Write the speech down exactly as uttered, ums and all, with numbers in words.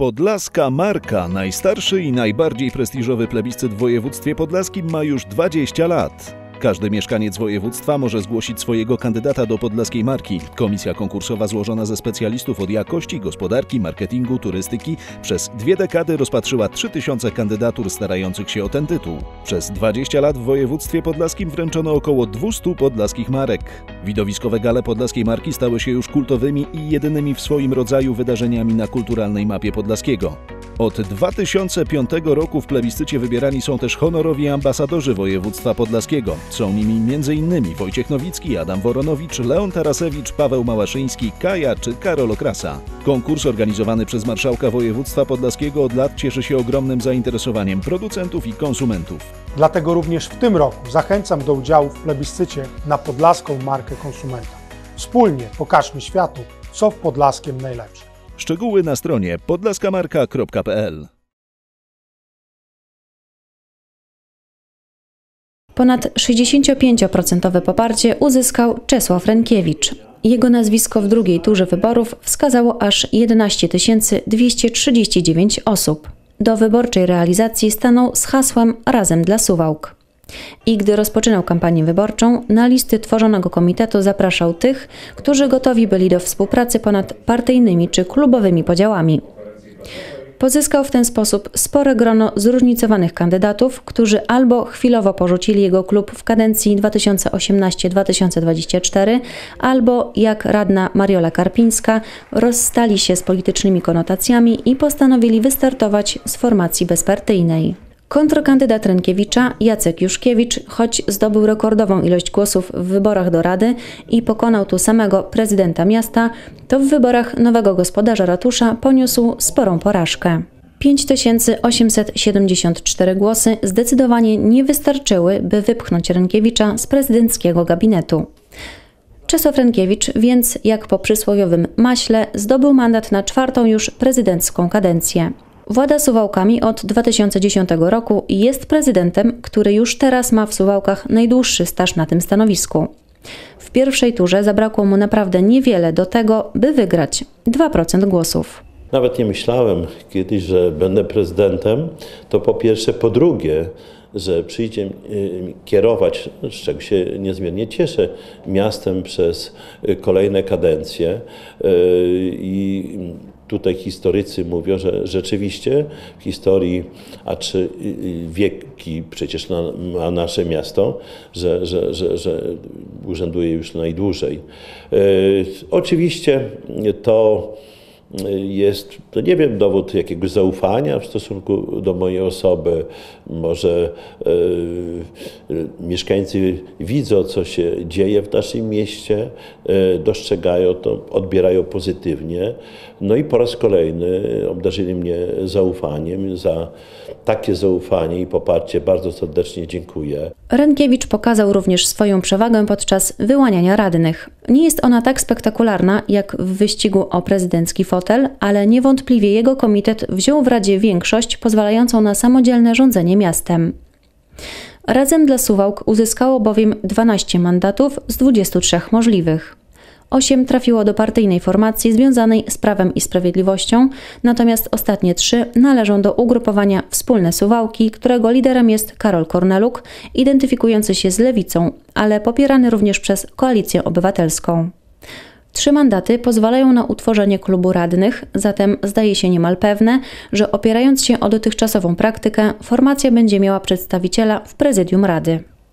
Podlaska Marka, najstarszy i najbardziej prestiżowy plebiscyt w województwie podlaskim, ma już dwadzieścia lat. Każdy mieszkaniec województwa może zgłosić swojego kandydata do Podlaskiej Marki. Komisja konkursowa złożona ze specjalistów od jakości, gospodarki, marketingu, turystyki przez dwie dekady rozpatrzyła trzy tysiące kandydatur starających się o ten tytuł. Przez dwadzieścia lat w województwie podlaskim wręczono około dwieście podlaskich marek. Widowiskowe gale Podlaskiej Marki stały się już kultowymi i jedynymi w swoim rodzaju wydarzeniami na kulturalnej mapie podlaskiego. Od dwa tysiące piątego roku w plebiscycie wybierani są też honorowi ambasadorzy województwa podlaskiego. Są nimi między innymi Wojciech Nowicki, Adam Woronowicz, Leon Tarasewicz, Paweł Małaszyński, Kaja czy Karol Okrasa. Konkurs organizowany przez marszałka województwa podlaskiego od lat cieszy się ogromnym zainteresowaniem producentów i konsumentów. Dlatego również w tym roku zachęcam do udziału w plebiscycie na Podlaską Markę Konsumenta. Wspólnie pokażmy światu, co w Podlaskiem najlepsze. Szczegóły na stronie podlaska marka kropka p l. Ponad sześćdziesiąt pięć procent poparcie uzyskał Czesław Renkiewicz. Jego nazwisko w drugiej turze wyborów wskazało aż jedenaście tysięcy dwieście trzydzieści dziewięć osób. Do wyborczej realizacji stanął z hasłem Razem dla Suwałk. I gdy rozpoczynał kampanię wyborczą, na listy tworzonego komitetu zapraszał tych, którzy gotowi byli do współpracy ponad partyjnymi czy klubowymi podziałami. Pozyskał w ten sposób spore grono zróżnicowanych kandydatów, którzy albo chwilowo porzucili jego klub w kadencji dwa tysiące osiemnaście do dwa tysiące dwudziestego czwartego, albo, jak radna Mariola Karpińska, rozstali się z politycznymi konotacjami i postanowili wystartować z formacji bezpartyjnej. Kontrkandydat Renkiewicza, Jacek Juszkiewicz, choć zdobył rekordową ilość głosów w wyborach do Rady i pokonał tu samego prezydenta miasta, to w wyborach nowego gospodarza ratusza poniósł sporą porażkę. pięć tysięcy osiemset siedemdziesiąt cztery głosy zdecydowanie nie wystarczyły, by wypchnąć Renkiewicza z prezydenckiego gabinetu. Czesław Renkiewicz więc, jak po przysłowiowym maśle, zdobył mandat na czwartą już prezydencką kadencję. Władza Suwałkami od dwa tysiące dziesiątego roku jest prezydentem, który już teraz ma w Suwałkach najdłuższy staż na tym stanowisku. W pierwszej turze zabrakło mu naprawdę niewiele do tego, by wygrać dwa procent głosów. Nawet nie myślałem kiedyś, że będę prezydentem, to po pierwsze, po drugie, że przyjdzie kierować, z czego się niezmiernie cieszę, miastem przez kolejne kadencje i tutaj historycy mówią, że rzeczywiście w historii, a trzy wieki przecież na, ma nasze miasto, że, że, że, że urzęduje już najdłużej. E, oczywiście to jest, to nie wiem, dowód jakiegoś zaufania w stosunku do mojej osoby. Może e, mieszkańcy widzą, co się dzieje w naszym mieście, e, dostrzegają to, odbierają pozytywnie. No i po raz kolejny obdarzyli mnie zaufaniem. Za takie zaufanie i poparcie bardzo serdecznie dziękuję. Renkiewicz pokazał również swoją przewagę podczas wyłaniania radnych. Nie jest ona tak spektakularna jak w wyścigu o prezydencki fotel, ale niewątpliwie jego komitet wziął w Radzie większość pozwalającą na samodzielne rządzenie miastem. Razem dla Suwałk uzyskało bowiem dwanaście mandatów z dwudziestu trzech możliwych. osiem trafiło do partyjnej formacji związanej z Prawem i Sprawiedliwością, natomiast ostatnie trzy należą do ugrupowania Wspólne Suwałki, którego liderem jest Karol Korneluk, identyfikujący się z lewicą, ale popierany również przez Koalicję Obywatelską. Trzy mandaty pozwalają na utworzenie klubu radnych, zatem zdaje się niemal pewne, że opierając się o dotychczasową praktykę, formacja będzie miała przedstawiciela w prezydium Rady.